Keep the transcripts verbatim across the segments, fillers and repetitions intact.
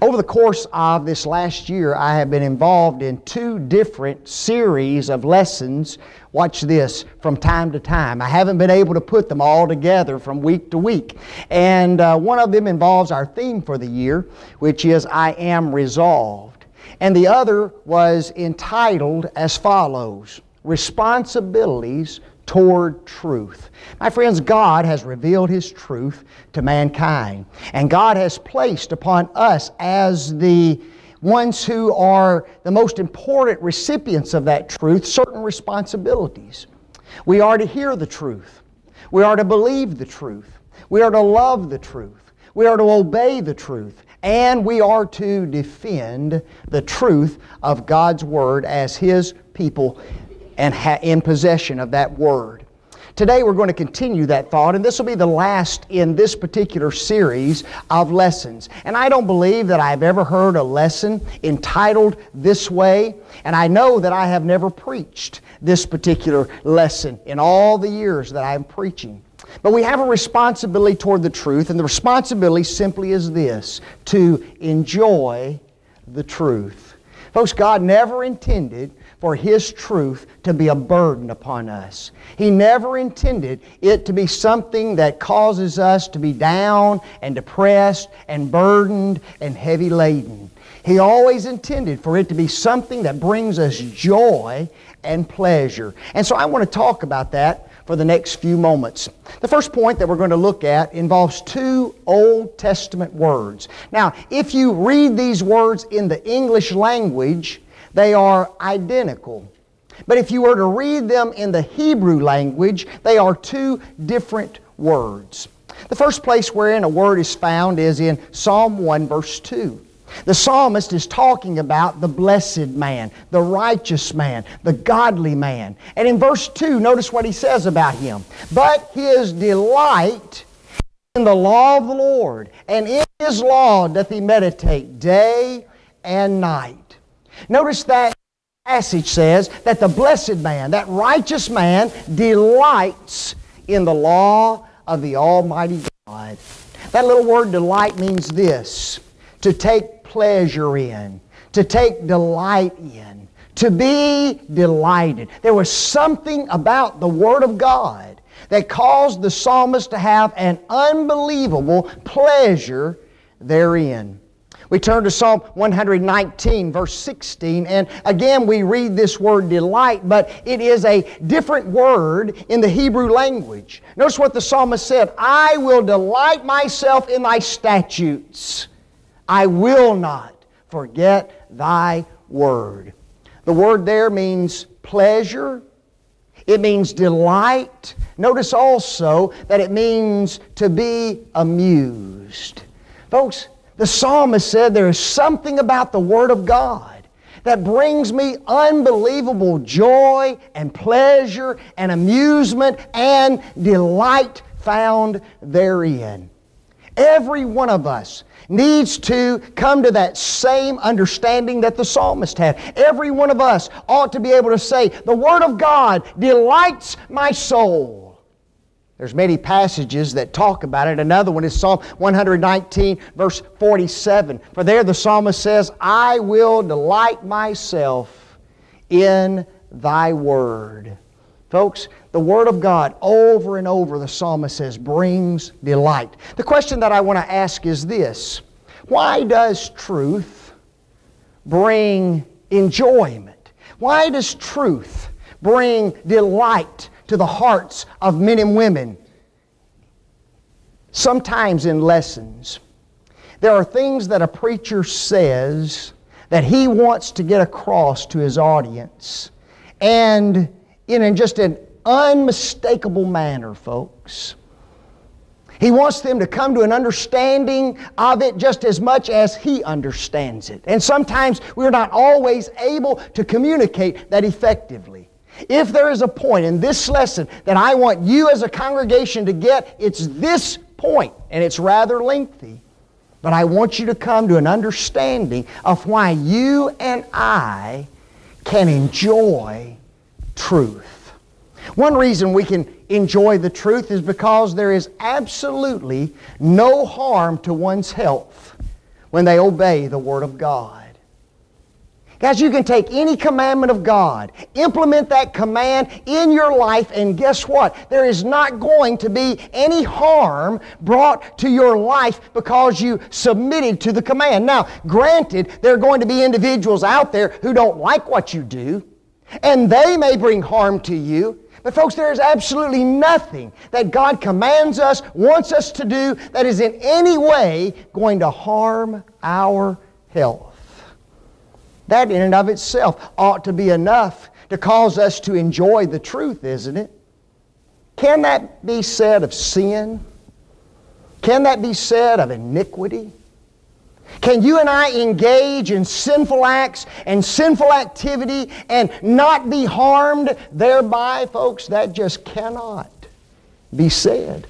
Over the course of this last year, I have been involved in two different series of lessons, watch this, from time to time. I haven't been able to put them all together from week to week. And uh, one of them involves our theme for the year, which is I Am Resolved. And the other was entitled as follows, Responsibilities Toward Truth. My friends, God has revealed His truth to mankind, and God has placed upon us as the ones who are the most important recipients of that truth certain responsibilities. We are to hear the truth. We are to believe the truth. We are to love the truth. We are to obey the truth. And we are to defend the truth of God's Word as His people and ha in possession of that Word. Today we're going to continue that thought, and this will be the last in this particular series of lessons. And I don't believe that I've ever heard a lesson entitled this way, and I know that I have never preached this particular lesson in all the years that I'm preaching. But we have a responsibility toward the truth, and the responsibility simply is this, to enjoy the truth. Folks, God never intended for His truth to be a burden upon us. He never intended it to be something that causes us to be down and depressed and burdened and heavy laden. He always intended for it to be something that brings us joy and pleasure. And so I want to talk about that for the next few moments. The first point that we're going to look at involves two Old Testament words. Now, if you read these words in the English language, they are identical. But if you were to read them in the Hebrew language, they are two different words. The first place wherein a word is found is in Psalm one verse two. The psalmist is talking about the blessed man, the righteous man, the godly man. And in verse two, notice what he says about him. But his delight in the law of the Lord, and in His law doth he meditate day and night. Notice that passage says that the blessed man, that righteous man, delights in the law of the Almighty God. That little word delight means this, to take pleasure in, to take delight in, to be delighted. There was something about the Word of God that caused the psalmist to have an unbelievable pleasure therein. We turn to Psalm one nineteen, verse sixteen, and again we read this word delight, but it is a different word in the Hebrew language. Notice what the psalmist said, I will delight myself in Thy statutes. I will not forget Thy word. The word there means pleasure. It means delight. Notice also that it means to be amused. Folks, the psalmist said, there is something about the Word of God that brings me unbelievable joy and pleasure and amusement and delight found therein. Every one of us needs to come to that same understanding that the psalmist had. Every one of us ought to be able to say, the Word of God delights my soul. There's many passages that talk about it. Another one is Psalm one nineteen, verse forty-seven. For there the psalmist says, I will delight myself in Thy Word. Folks, the Word of God, over and over, the psalmist says, brings delight. The question that I want to ask is this. Why does truth bring enjoyment? Why does truth bring delight to the hearts of men and women? Sometimes in lessons, there are things that a preacher says that he wants to get across to his audience, and in just an unmistakable manner, folks. He wants them to come to an understanding of it just as much as he understands it. And sometimes we're not always able to communicate that effectively. If there is a point in this lesson that I want you as a congregation to get, it's this point, and it's rather lengthy. But I want you to come to an understanding of why you and I can enjoy truth. One reason we can enjoy the truth is because there is absolutely no harm to one's health when they obey the Word of God. Guys, you can take any commandment of God, implement that command in your life, and guess what? There is not going to be any harm brought to your life because you submitted to the command. Now, granted, there are going to be individuals out there who don't like what you do, and they may bring harm to you. But folks, there is absolutely nothing that God commands us, wants us to do, that is in any way going to harm our health. That in and of itself ought to be enough to cause us to enjoy the truth, isn't it? Can that be said of sin? Can that be said of iniquity? Can you and I engage in sinful acts and sinful activity and not be harmed thereby, folks? That just cannot be said.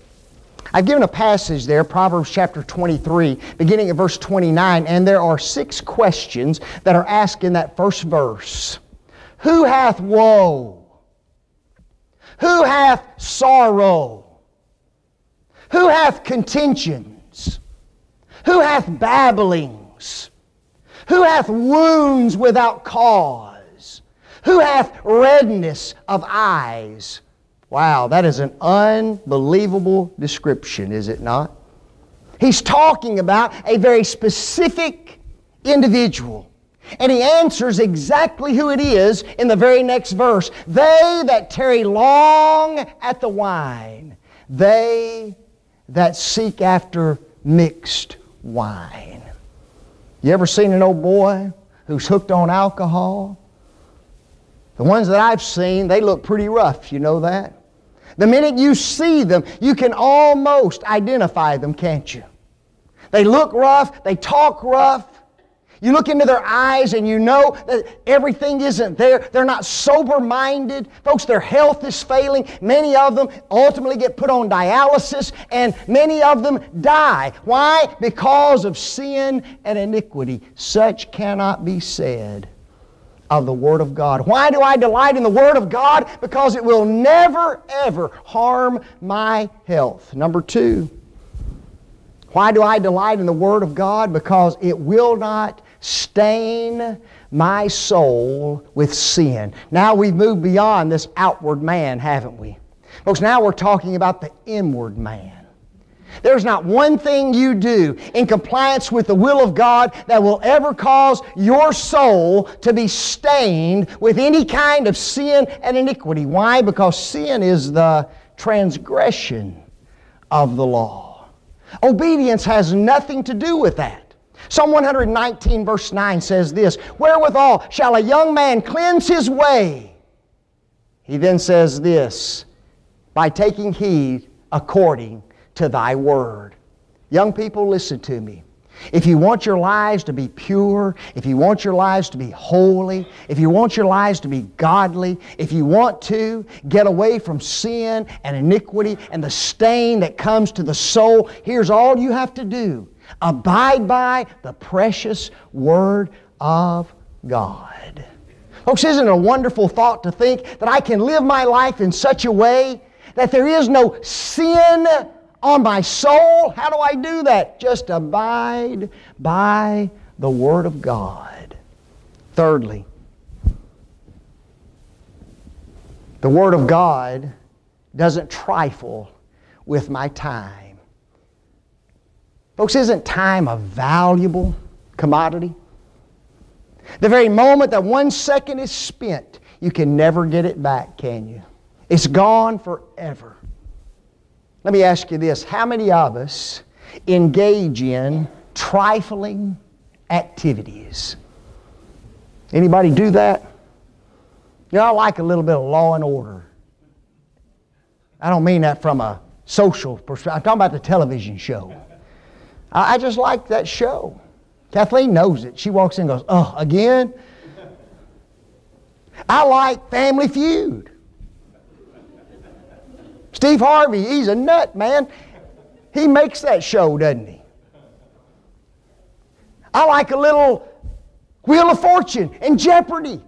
I've given a passage there, Proverbs chapter twenty-three, beginning at verse twenty-nine, and there are six questions that are asked in that first verse. Who hath woe? Who hath sorrow? Who hath contentions? Who hath babblings? Who hath wounds without cause? Who hath redness of eyes? Wow, that is an unbelievable description, is it not? He's talking about a very specific individual. And he answers exactly who it is in the very next verse. They that tarry long at the wine, they that seek after mixed wine. You ever seen an old boy who's hooked on alcohol? The ones that I've seen, they look pretty rough, you know that? The minute you see them, you can almost identify them, can't you? They look rough, they talk rough. You look into their eyes and you know that everything isn't there. They're not sober-minded. Folks, their health is failing. Many of them ultimately get put on dialysis, and many of them die. Why? Because of sin and iniquity. Such cannot be said of the Word of God. Why do I delight in the Word of God? Because it will never, ever harm my health. Number two, why do I delight in the Word of God? Because it will not stain my soul with sin. Now we've moved beyond this outward man, haven't we? Folks, now we're talking about the inward man. There's not one thing you do in compliance with the will of God that will ever cause your soul to be stained with any kind of sin and iniquity. Why? Because sin is the transgression of the law. Obedience has nothing to do with that. Psalm one nineteen verse nine says this, "Wherewithal shall a young man cleanse his way?" He then says this, "By taking heed according to thy word." Young people, listen to me. If you want your lives to be pure, if you want your lives to be holy, if you want your lives to be godly, if you want to get away from sin and iniquity and the stain that comes to the soul, here's all you have to do. Abide by the precious Word of God. Folks, isn't it a wonderful thought to think that I can live my life in such a way that there is no sin on my soul? How do I do that? Just abide by the Word of God. Thirdly, the Word of God doesn't trifle with my time. Folks, isn't time a valuable commodity? The very moment that one second is spent, you can never get it back, can you? It's gone forever. Let me ask you this. How many of us engage in trifling activities? Anybody do that? You know, I like a little bit of law and order. I don't mean that from a social perspective. I'm talking about the television show. I, I just like that show. Kathleen knows it. She walks in and goes, "Oh, again?" I like Family Feud. Steve Harvey, he's a nut, man. He makes that show, doesn't he? I like a little Wheel of Fortune and Jeopardy.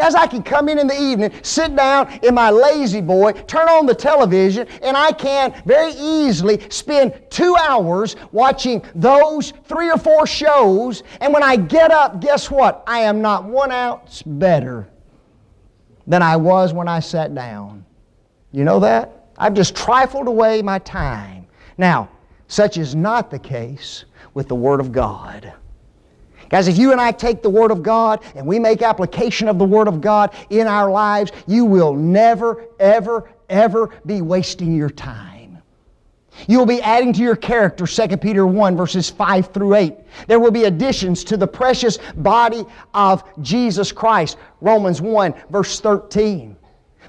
Guys, I can come in in the evening, sit down in my lazy boy, turn on the television, and I can very easily spend two hours watching those three or four shows, and when I get up, guess what? I am not one ounce better than I was when I sat down. You know that? I've just trifled away my time. Now, such is not the case with the Word of God. Guys, if you and I take the Word of God and we make application of the Word of God in our lives, you will never, ever, ever be wasting your time. You'll be adding to your character, Second Peter one, verses five through eight. There will be additions to the precious body of Jesus Christ, Romans one, verse thirteen.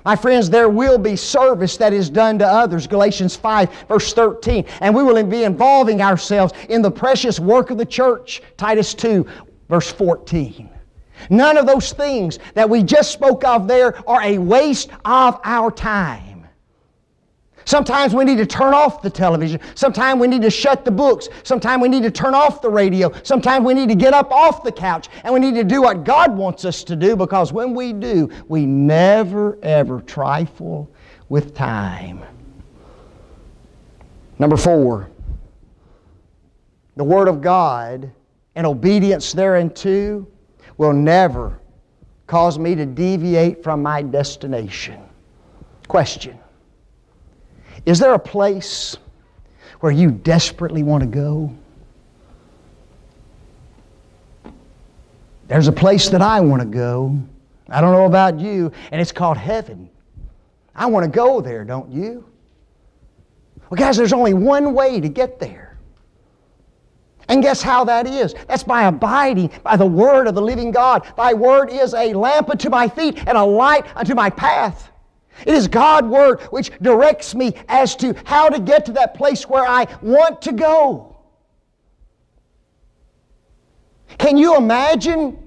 My friends, there will be service that is done to others, Galatians five, verse thirteen. And we will be involving ourselves in the precious work of the church, Titus two, verse fourteen. None of those things that we just spoke of there are a waste of our time. Sometimes we need to turn off the television. Sometimes we need to shut the books. Sometimes we need to turn off the radio. Sometimes we need to get up off the couch, and we need to do what God wants us to do, because when we do, we never, ever trifle with time. Number four, the Word of God and obedience thereunto will never cause me to deviate from my destination. Question: is there a place where you desperately want to go? There's a place that I want to go. I don't know about you, and it's called heaven. I want to go there, don't you? Well, guys, there's only one way to get there. And guess how that is? That's by abiding by the Word of the living God. Thy Word is a lamp unto my feet and a light unto my path. It is God's Word which directs me as to how to get to that place where I want to go. Can you imagine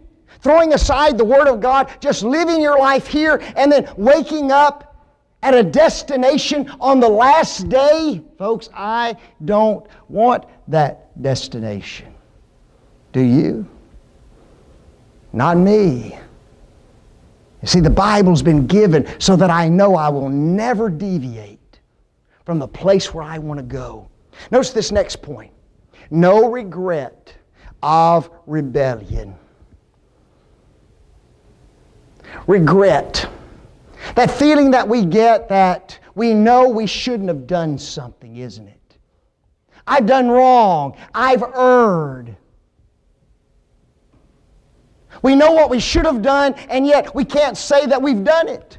throwing aside the Word of God, just living your life here, and then waking up at a destination on the last day? Folks, I don't want that destination. Do you? Not me. See, the Bible's been given so that I know I will never deviate from the place where I want to go. Notice this next point: no regret of rebellion. Regret. That feeling that we get that we know we shouldn't have done something, isn't it? I've done wrong. I've erred. We know what we should have done, and yet we can't say that we've done it.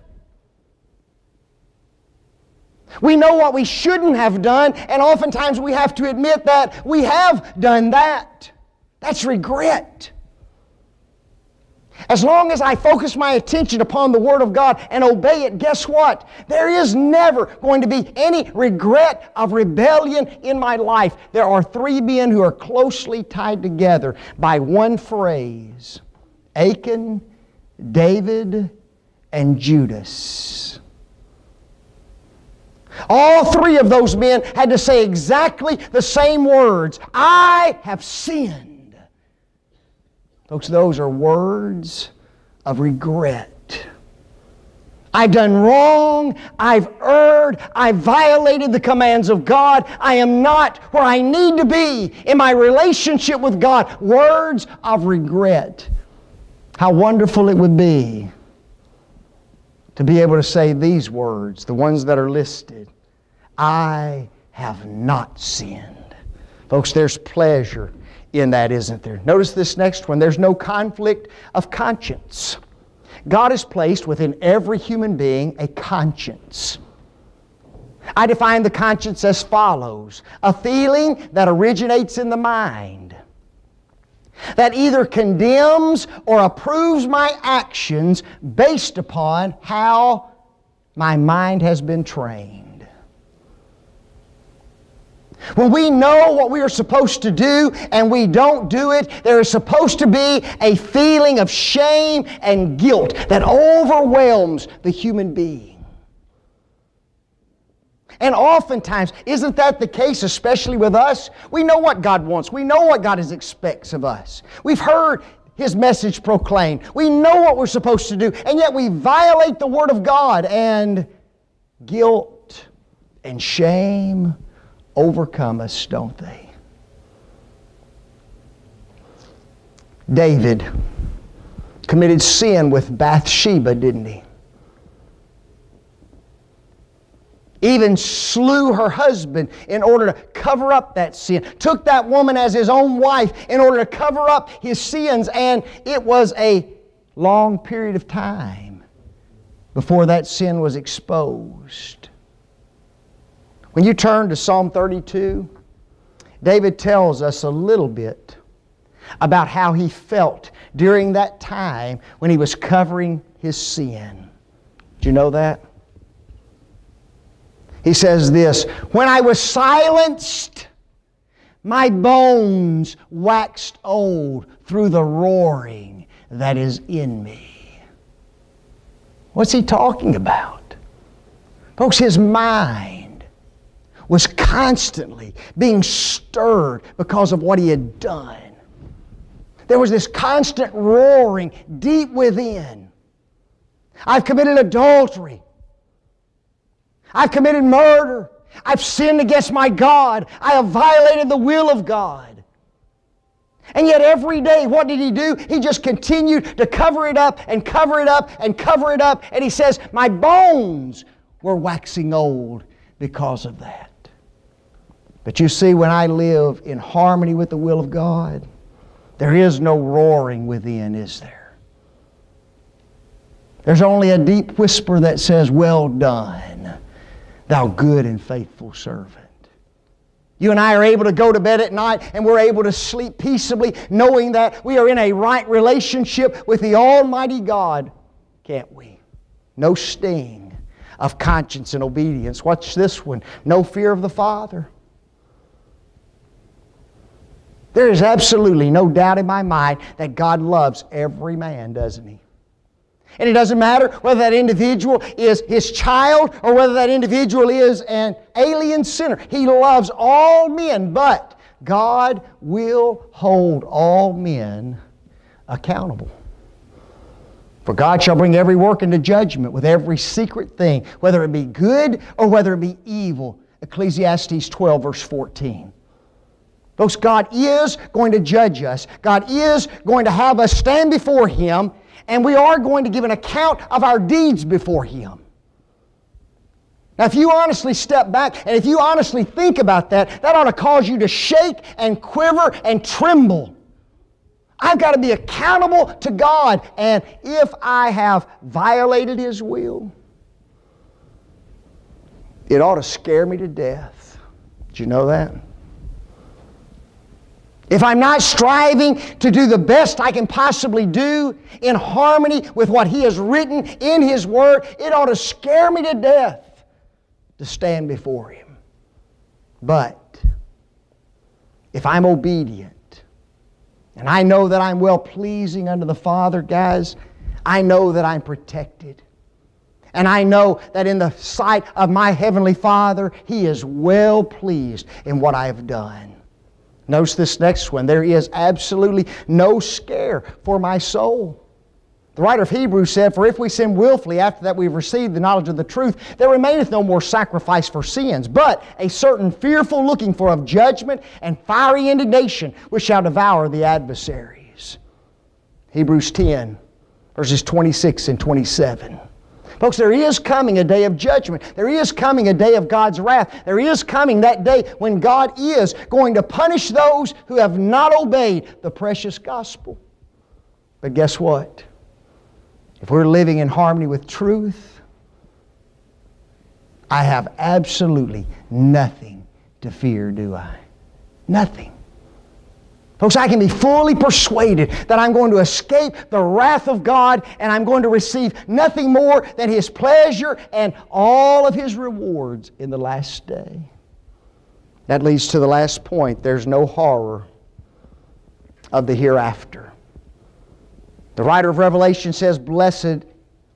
We know what we shouldn't have done, and oftentimes we have to admit that we have done that. That's regret. As long as I focus my attention upon the Word of God and obey it, guess what? There is never going to be any regret of rebellion in my life. There are three men who are closely tied together by one phrase: Achan, David, and Judas. All three of those men had to say exactly the same words: I have sinned. Folks, those are words of regret. I've done wrong, I've erred, I've violated the commands of God, I am not where I need to be in my relationship with God. Words of regret. How wonderful it would be to be able to say these words, the ones that are listed: I have not sinned. Folks, there's pleasure in that, isn't there? Notice this next one: there's no conflict of conscience. God has placed within every human being a conscience. I define the conscience as follows: a feeling that originates in the mind, that either condemns or approves my actions based upon how my mind has been trained. When we know what we are supposed to do and we don't do it, there is supposed to be a feeling of shame and guilt that overwhelms the human being. And oftentimes, isn't that the case, especially with us? We know what God wants. We know what God expects of us. We've heard His message proclaimed. We know what we're supposed to do, and yet we violate the Word of God, and guilt and shame overcome us, don't they? David committed sin with Bathsheba, didn't he? Even slew her husband in order to cover up that sin. Took that woman as his own wife in order to cover up his sins. And it was a long period of time before that sin was exposed. When you turn to Psalm thirty-two, David tells us a little bit about how he felt during that time when he was covering his sin. Do you know that? He says this, "When I was silenced, my bones waxed old through the roaring that is in me." What's he talking about? Folks, his mind was constantly being stirred because of what he had done. There was this constant roaring deep within. I've committed adultery. I've committed murder. I've sinned against my God. I have violated the will of God. And yet every day, what did he do? He just continued to cover it up and cover it up and cover it up. And he says, my bones were waxing old because of that. But you see, when I live in harmony with the will of God, there is no roaring within, is there? There's only a deep whisper that says, well done, thou good and faithful servant. You and I are able to go to bed at night and we're able to sleep peaceably knowing that we are in a right relationship with the Almighty God, can't we? No sting of conscience and obedience. Watch this one. No fear of the Father. There is absolutely no doubt in my mind that God loves every man, doesn't He? And it doesn't matter whether that individual is His child or whether that individual is an alien sinner. He loves all men, but God will hold all men accountable. For God shall bring every work into judgment with every secret thing, whether it be good or whether it be evil. Ecclesiastes twelve verse fourteen. Folks, God is going to judge us. God is going to have us stand before Him, and we are going to give an account of our deeds before Him. Now, if you honestly step back and if you honestly think about that, that ought to cause you to shake and quiver and tremble. I've got to be accountable to God. And if I have violated His will, it ought to scare me to death. Did you know that? If I'm not striving to do the best I can possibly do in harmony with what He has written in His Word, it ought to scare me to death to stand before Him. But if I'm obedient and I know that I'm well-pleasing unto the Father, guys, I know that I'm protected. And I know that in the sight of my Heavenly Father, He is well-pleased in what I have done. Notice this next one. There is absolutely no scare for my soul. The writer of Hebrews said, "For if we sin willfully after that we have received the knowledge of the truth, there remaineth no more sacrifice for sins, but a certain fearful looking for of judgment and fiery indignation which shall devour the adversaries." Hebrews ten, verses twenty-six and twenty-seven. Folks, there is coming a day of judgment. There is coming a day of God's wrath. There is coming that day when God is going to punish those who have not obeyed the precious gospel. But guess what? If we're living in harmony with truth, I have absolutely nothing to fear, do I? Nothing. Folks, I can be fully persuaded that I'm going to escape the wrath of God and I'm going to receive nothing more than His pleasure and all of His rewards in the last day. That leads to the last point. There's no horror of the hereafter. The writer of Revelation says, "Blessed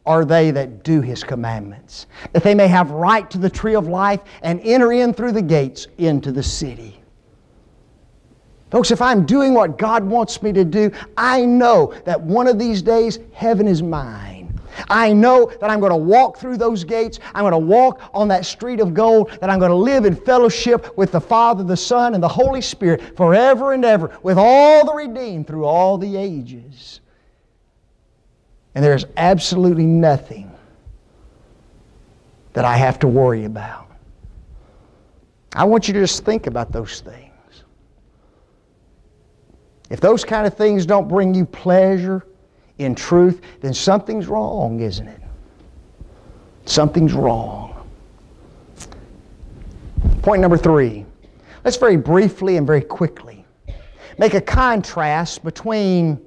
are they that do His commandments, that they may have right to the tree of life and enter in through the gates into the city." Folks, if I'm doing what God wants me to do, I know that one of these days, heaven is mine. I know that I'm going to walk through those gates. I'm going to walk on that street of gold, that I'm going to live in fellowship with the Father, the Son, and the Holy Spirit forever and ever, with all the redeemed through all the ages. And there is absolutely nothing that I have to worry about. I want you to just think about those things. If those kind of things don't bring you pleasure, in truth, then something's wrong, isn't it? Something's wrong. Point number three. Let's very briefly and very quickly make a contrast between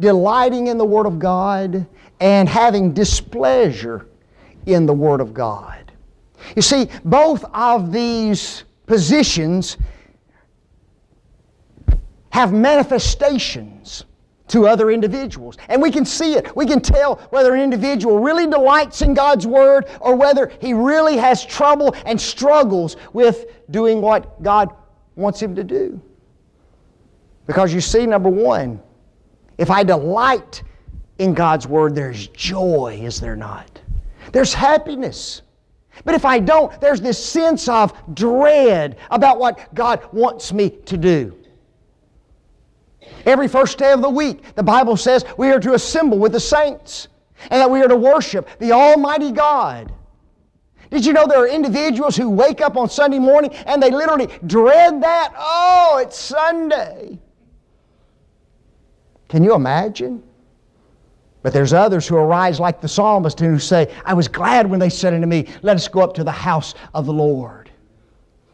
delighting in the Word of God and having displeasure in the Word of God. You see, both of these positions have manifestations to other individuals. And we can see it. We can tell whether an individual really delights in God's Word or whether he really has trouble and struggles with doing what God wants him to do. Because you see, number one, if I delight in God's Word, there's joy, is there not? There's happiness. But if I don't, there's this sense of dread about what God wants me to do. Every first day of the week, the Bible says we are to assemble with the saints and that we are to worship the Almighty God. Did you know there are individuals who wake up on Sunday morning and they literally dread that? Oh, it's Sunday. Can you imagine? But there's others who arise like the psalmist and who say, I was glad when they said unto me, let us go up to the house of the Lord.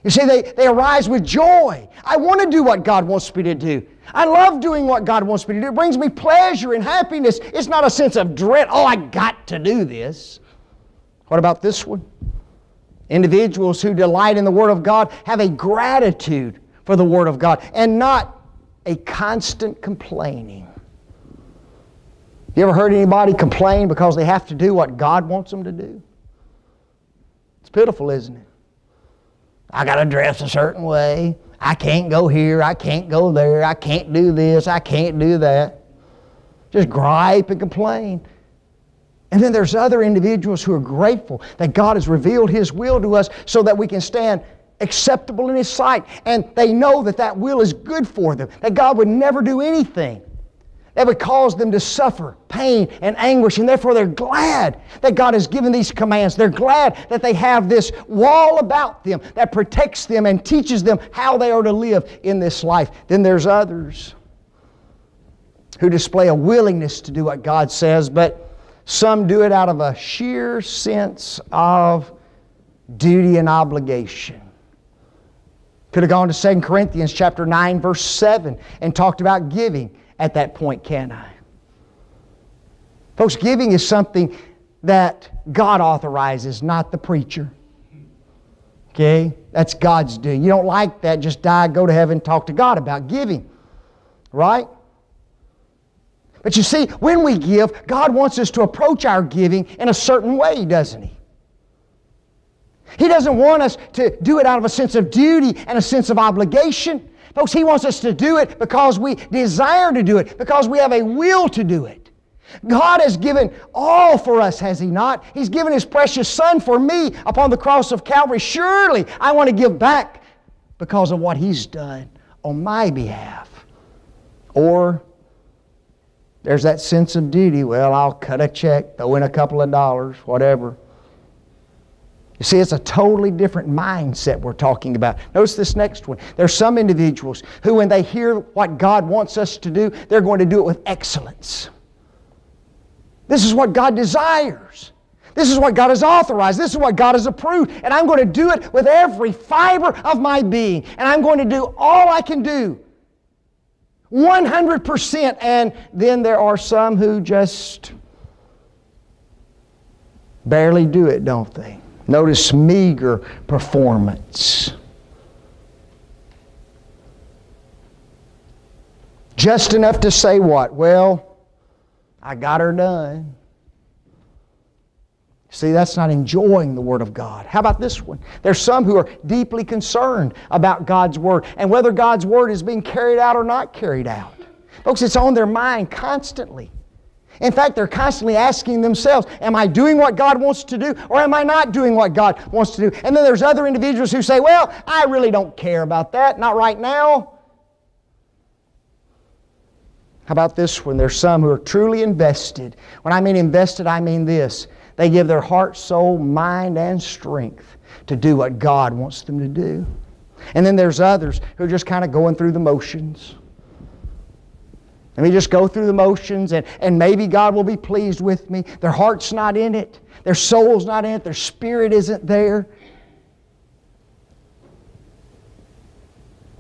You see, they, they arise with joy. I want to do what God wants me to do. I love doing what God wants me to do. It brings me pleasure and happiness. It's not a sense of dread. Oh, I got to do this. What about this one? Individuals who delight in the Word of God have a gratitude for the Word of God and not a constant complaining. You ever heard anybody complain because they have to do what God wants them to do? It's pitiful, isn't it? I got to dress a certain way. I can't go here. I can't go there. I can't do this. I can't do that. Just gripe and complain. And then there's other individuals who are grateful that God has revealed His will to us so that we can stand acceptable in His sight. And they know that that will is good for them, that God would never do anything that would cause them to suffer pain and anguish, and therefore they're glad that God has given these commands. They're glad that they have this wall about them that protects them and teaches them how they are to live in this life. Then there's others who display a willingness to do what God says, but some do it out of a sheer sense of duty and obligation. Could have gone to Second Corinthians chapter nine, verse seven, and talked about giving at that point, can I? Folks, giving is something that God authorizes, not the preacher. Okay? That's God's doing. You don't like that, just die, go to heaven, talk to God about giving. Right? But you see, when we give, God wants us to approach our giving in a certain way, doesn't He? He doesn't want us to do it out of a sense of duty and a sense of obligation. Folks, He wants us to do it because we desire to do it, because we have a will to do it. God has given all for us, has He not? He's given His precious Son for me upon the cross of Calvary. Surely I want to give back because of what He's done on my behalf. Or there's that sense of duty. Well, I'll cut a check, throw in a couple of dollars, whatever. You see, it's a totally different mindset we're talking about. Notice this next one. There's some individuals who, when they hear what God wants us to do, they're going to do it with excellence. This is what God desires. This is what God has authorized. This is what God has approved. And I'm going to do it with every fiber of my being. And I'm going to do all I can do. one hundred percent. And then there are some who just barely do it, don't they? Notice meager performance. Just enough to say what? Well, I got her done. See, that's not enjoying the Word of God. How about this one? There's some who are deeply concerned about God's Word and whether God's Word is being carried out or not carried out. Folks, it's on their mind constantly. In fact, they're constantly asking themselves, am I doing what God wants to do or am I not doing what God wants to do? And then there's other individuals who say, well, I really don't care about that, not right now. How about this one? There's some who are truly invested. When I mean invested, I mean this. They give their heart, soul, mind, and strength to do what God wants them to do. And then there's others who are just kind of going through the motions. Let me just go through the motions and, and maybe God will be pleased with me. Their heart's not in it. Their soul's not in it. Their spirit isn't there.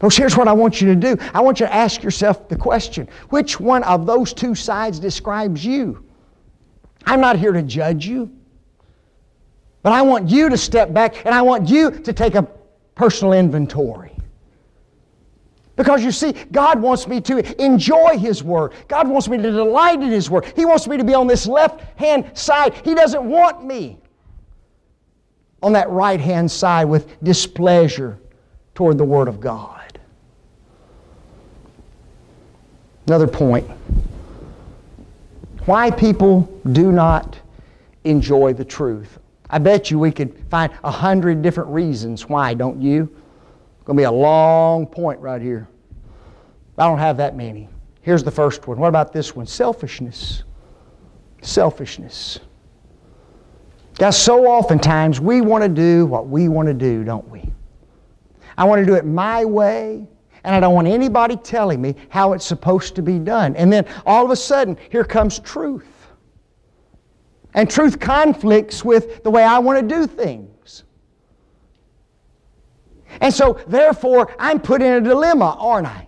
Folks, here's what I want you to do. I want you to ask yourself the question, which one of those two sides describes you? I'm not here to judge you, but I want you to step back and I want you to take a personal inventory. Because you see, God wants me to enjoy His Word. God wants me to delight in His Word. He wants me to be on this left-hand side. He doesn't want me on that right-hand side with displeasure toward the Word of God. Another point. Why people do not enjoy the truth. I bet you we could find a hundred different reasons why, don't you? It's going to be a long point right here. I don't have that many. Here's the first one. What about this one? Selfishness. Selfishness. Guys, so oftentimes we want to do what we want to do, don't we? I want to do it my way. And I don't want anybody telling me how it's supposed to be done. And then all of a sudden, here comes truth. And truth conflicts with the way I want to do things. And so, therefore, I'm put in a dilemma, aren't I?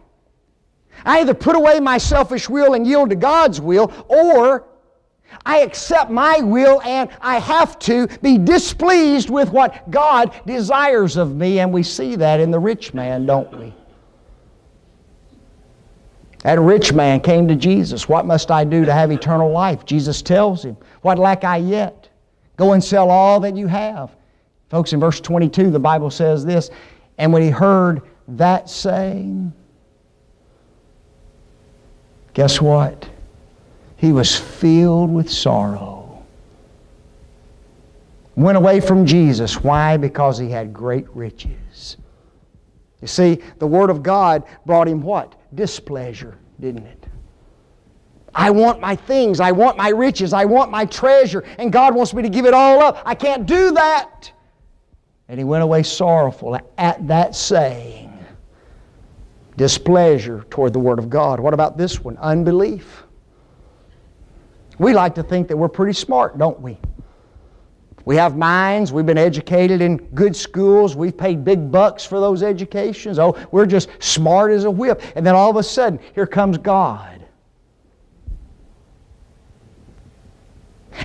I either put away my selfish will and yield to God's will, or I accept my will and I have to be displeased with what God desires of me. And we see that in the rich man, don't we? That rich man came to Jesus. What must I do to have eternal life? Jesus tells him, what lack I yet? Go and sell all that you have. Folks, in verse twenty-two, the Bible says this, and when he heard that saying, guess what? He was filled with sorrow. Went away from Jesus. Why? Because he had great riches. You see, the Word of God brought him what? Displeasure, didn't it? I want my things, I want my riches, I want my treasure, and God wants me to give it all up. I can't do that. And he went away sorrowful at that saying. Displeasure toward the Word of God. What about this one? Unbelief. We like to think that we're pretty smart, don't we? We have minds, we've been educated in good schools, we've paid big bucks for those educations. Oh, we're just smart as a whip. And then all of a sudden, here comes God.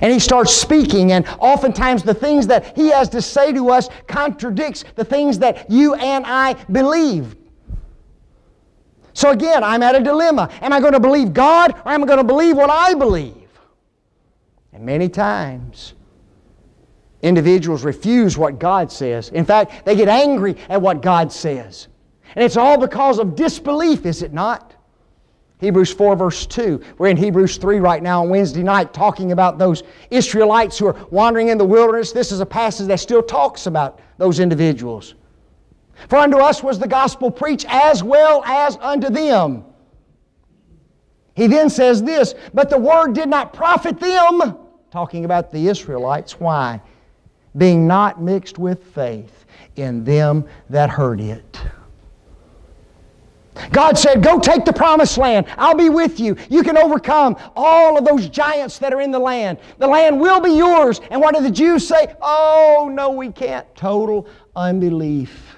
And He starts speaking, and oftentimes the things that He has to say to us contradicts the things that you and I believe. So again, I'm at a dilemma. Am I going to believe God, or am I going to believe what I believe? And many times, individuals refuse what God says. In fact, they get angry at what God says. And it's all because of disbelief, is it not? Hebrews four verse two. We're in Hebrews three right now on Wednesday night talking about those Israelites who are wandering in the wilderness. This is a passage that still talks about those individuals. For unto us was the gospel preached as well as unto them. He then says this, but the word did not profit them. Talking about the Israelites. Why? Being not mixed with faith in them that heard it. God said, go take the promised land. I'll be with you. You can overcome all of those giants that are in the land. The land will be yours. And what did the Jews say? Oh, no, we can't. Total unbelief.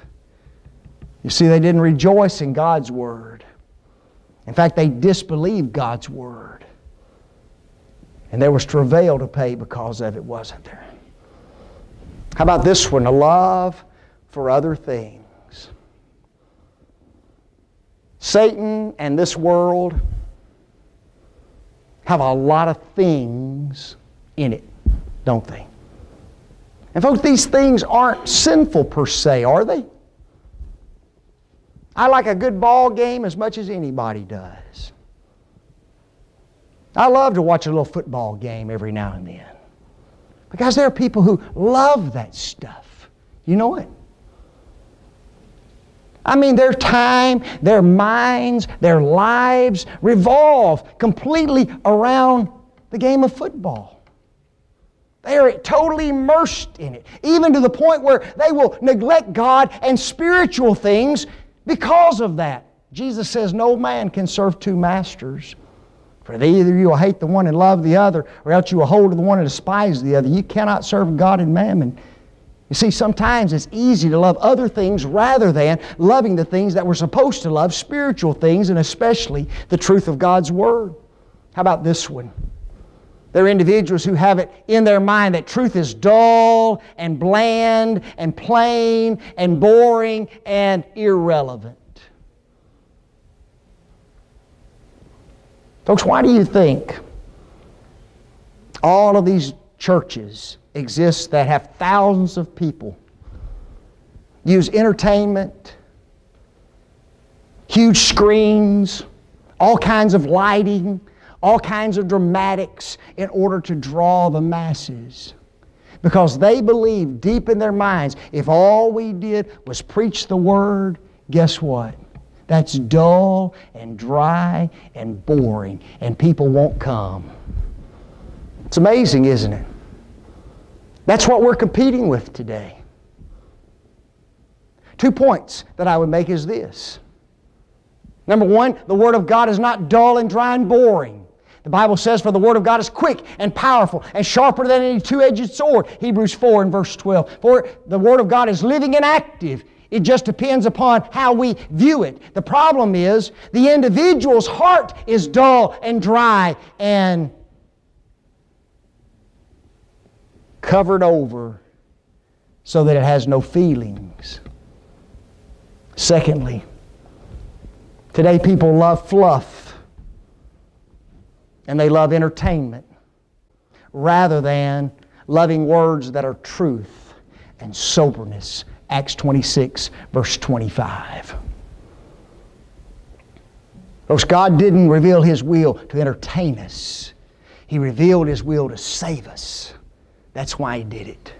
You see, they didn't rejoice in God's Word. In fact, they disbelieved God's Word. And there was travail to pay because of it, wasn't there? How about this one? A love for other things. Satan and this world have a lot of things in it, don't they? And folks, these things aren't sinful per se, are they? I like a good ball game as much as anybody does. I love to watch a little football game every now and then. Because there are people who love that stuff. You know it. I mean, their time, their minds, their lives revolve completely around the game of football. They are totally immersed in it, even to the point where they will neglect God and spiritual things because of that. Jesus says, no man can serve two masters. For either you will hate the one and love the other, or else you will hold to the one and despise the other. You cannot serve God and mammon. You see, sometimes it's easy to love other things rather than loving the things that we're supposed to love, spiritual things, and especially the truth of God's Word. How about this one? There are individuals who have it in their mind that truth is dull and bland and plain and boring and irrelevant. Folks, why do you think all of these churches exist that have thousands of people use entertainment, huge screens, all kinds of lighting, all kinds of dramatics in order to draw the masses? Because they believe deep in their minds, if all we did was preach the Word, guess what? That's dull and dry and boring, and people won't come. It's amazing, isn't it? That's what we're competing with today. Two points that I would make is this. Number one, the Word of God is not dull and dry and boring. The Bible says, for the Word of God is quick and powerful and sharper than any two-edged sword, Hebrews four and verse twelve. For the Word of God is living and active. It just depends upon how we view it. The problem is the individual's heart is dull and dry and covered over so that it has no feelings. Secondly, today people love fluff and they love entertainment rather than loving words that are truth and soberness. Acts twenty-six, verse twenty-five. Folks, God didn't reveal His will to entertain us. He revealed His will to save us. That's why He did it.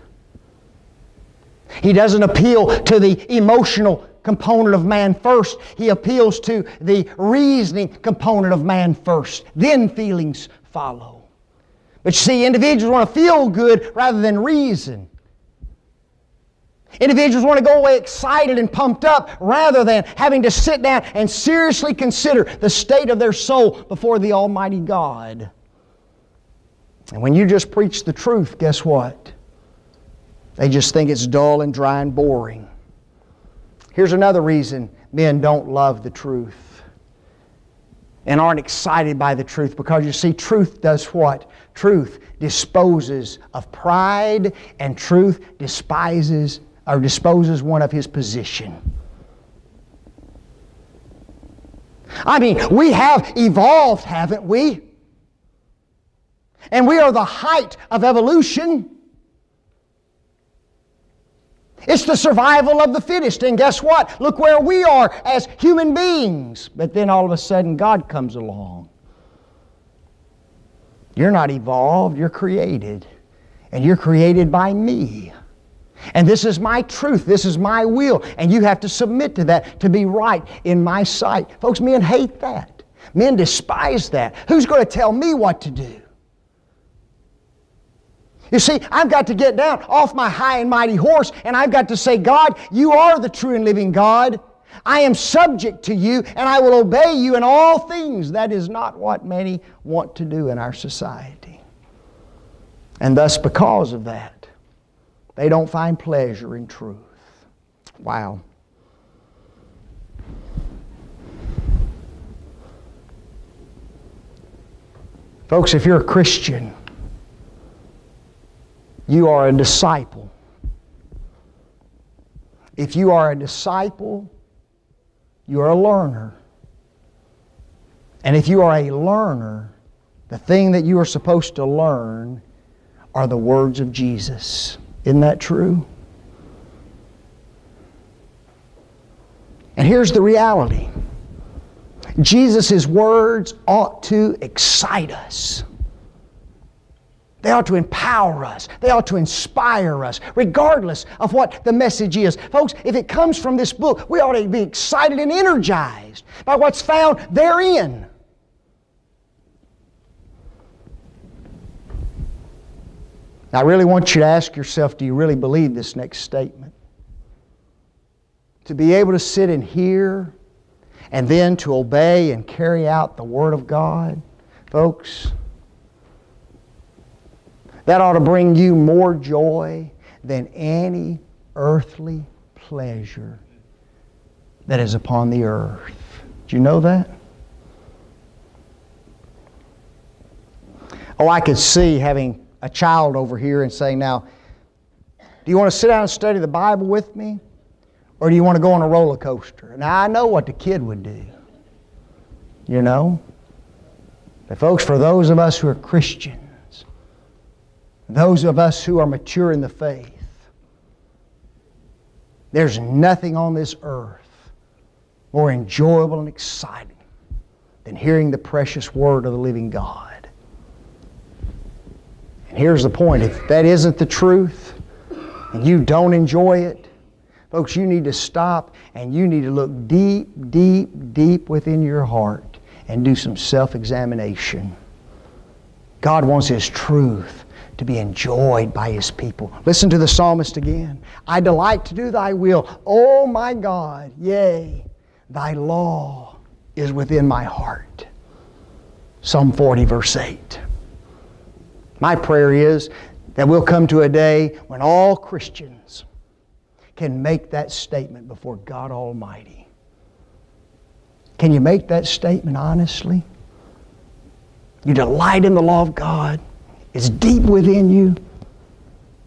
He doesn't appeal to the emotional component of man first. He appeals to the reasoning component of man first. Then feelings follow. But you see, individuals want to feel good rather than reason. Individuals want to go away excited and pumped up rather than having to sit down and seriously consider the state of their soul before the Almighty God. And when you just preach the truth, guess what? They just think it's dull and dry and boring. Here's another reason men don't love the truth and aren't excited by the truth, because you see, truth does what? Truth disposes of pride, and truth despises or disposes one of his position. I mean, we have evolved, haven't we? And we are the height of evolution. It's the survival of the fittest. And guess what? Look where we are as human beings. But then all of a sudden God comes along. You're not evolved, you're created. And you're created by me. And this is my truth, this is my will. And you have to submit to that to be right in my sight. Folks, men hate that. Men despise that. Who's going to tell me what to do? You see, I've got to get down off my high and mighty horse, and I've got to say, God, you are the true and living God. I am subject to you, and I will obey you in all things. That is not what many want to do in our society. And thus, because of that, they don't find pleasure in truth. Wow. Folks, if you're a Christian, you are a disciple. If you are a disciple, you are a learner. And if you are a learner, the thing that you are supposed to learn are the words of Jesus. Isn't that true? And here's the reality. Jesus' words ought to excite us. They ought to empower us. They ought to inspire us, regardless of what the message is. Folks, if it comes from this book, we ought to be excited and energized by what's found therein. Now, I really want you to ask yourself, do you really believe this next statement? To be able to sit and hear and then to obey and carry out the Word of God, folks, that ought to bring you more joy than any earthly pleasure that is upon the earth. Do you know that? Oh, I could see having a child over here and saying, now, do you want to sit down and study the Bible with me? Or do you want to go on a roller coaster? Now, I know what the kid would do, you know. But folks, for those of us who are Christians, those of us who are mature in the faith, there's nothing on this earth more enjoyable and exciting than hearing the precious Word of the living God. And here's the point. If that isn't the truth and you don't enjoy it, folks, you need to stop and you need to look deep, deep, deep within your heart and do some self-examination. God wants His truth to be enjoyed by His people. Listen to the psalmist again. I delight to do Thy will. Oh my God, yea, Thy law is within my heart. Psalm forty verse eight. My prayer is that we'll come to a day when all Christians can make that statement before God Almighty. Can you make that statement honestly? You delight in the law of God. It's deep within you.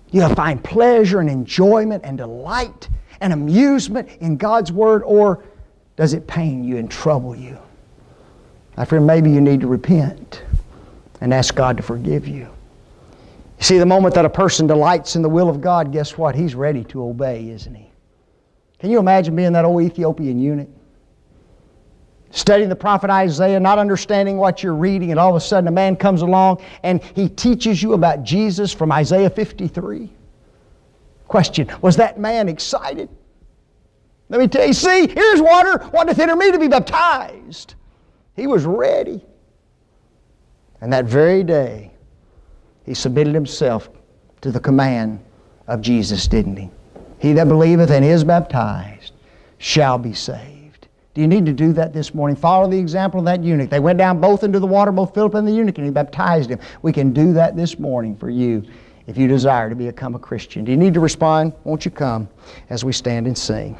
You'll find pleasure and enjoyment and delight and amusement in God's Word, or does it pain you and trouble you? My friend, maybe you need to repent and ask God to forgive you. You see, the moment that a person delights in the will of God, guess what? He's ready to obey, isn't he? Can you imagine being that old Ethiopian eunuch? Studying the prophet Isaiah, not understanding what you're reading, and all of a sudden a man comes along and he teaches you about Jesus from Isaiah fifty-three. Question, was that man excited? Let me tell you, see, here's water, wanteth enter me to be baptized. He was ready. And that very day, he submitted himself to the command of Jesus, didn't he? He that believeth and is baptized shall be saved. Do you need to do that this morning? Follow the example of that eunuch. They went down both into the water, both Philip and the eunuch, and he baptized him. We can do that this morning for you if you desire to become a Christian. Do you need to respond? Won't you come as we stand and sing?